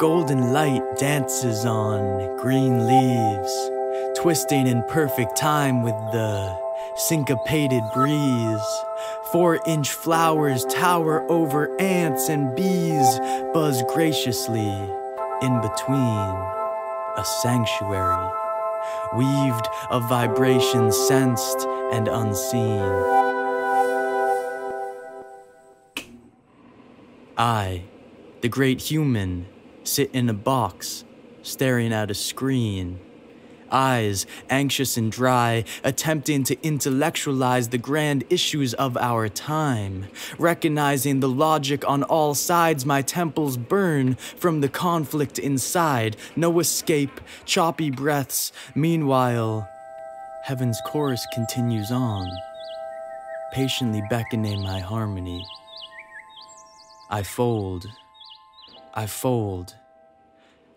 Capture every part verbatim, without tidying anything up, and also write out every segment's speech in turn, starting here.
Golden light dances on green leaves, twisting in perfect time with the syncopated breeze. Four-inch flowers tower over ants, and bees buzz graciously in between. A sanctuary weaved of vibrations sensed and unseen. I, the great human, sit in a box, staring at a screen. Eyes, anxious and dry, attempting to intellectualize the grand issues of our time. Recognizing the logic on all sides, my temples burn from the conflict inside. No escape, choppy breaths. Meanwhile, heaven's chorus continues on, patiently beckoning my harmony. I fold. I fold.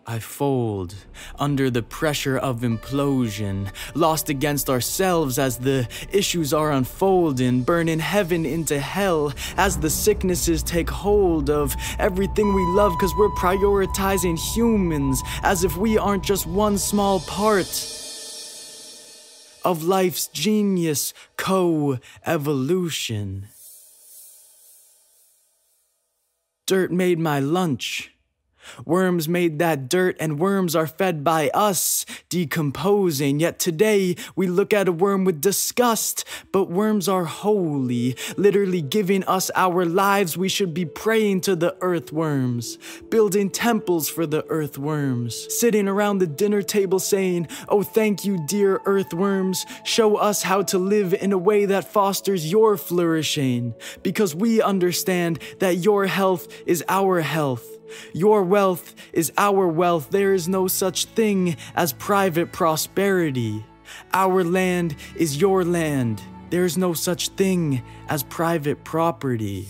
I fold under the pressure of implosion, lost against ourselves as the issues are unfolding, burning heaven into hell as the sicknesses take hold of everything we love, because we're prioritizing humans as if we aren't just one small part of life's genius co-evolution. Dirt made my lunch. Worms made that dirt, and worms are fed by us, decomposing. Yet today, we look at a worm with disgust. But worms are holy, literally giving us our lives. We should be praying to the earthworms, building temples for the earthworms, sitting around the dinner table saying, "Oh, thank you, dear earthworms. Show us how to live in a way that fosters your flourishing, because we understand that your health is our health. Your wealth is our wealth. There is no such thing as private prosperity. Our land is your land. There is no such thing as private property."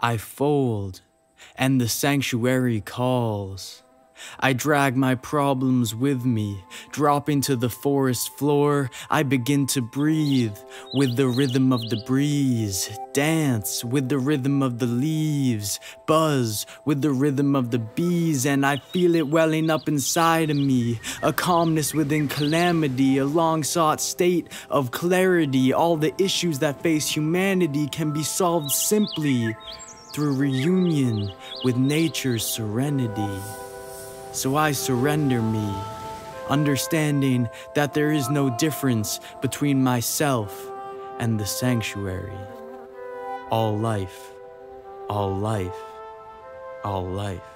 I fold, and the sanctuary calls. I drag my problems with me, dropping to the forest floor. I begin to breathe with the rhythm of the breeze, dance with the rhythm of the leaves, buzz with the rhythm of the bees, and I feel it welling up inside of me, a calmness within calamity, a long-sought state of clarity. All the issues that face humanity can be solved simply through reunion with nature's serenity. So I surrender me, understanding that there is no difference between myself and the sanctuary. All life, all life, all life.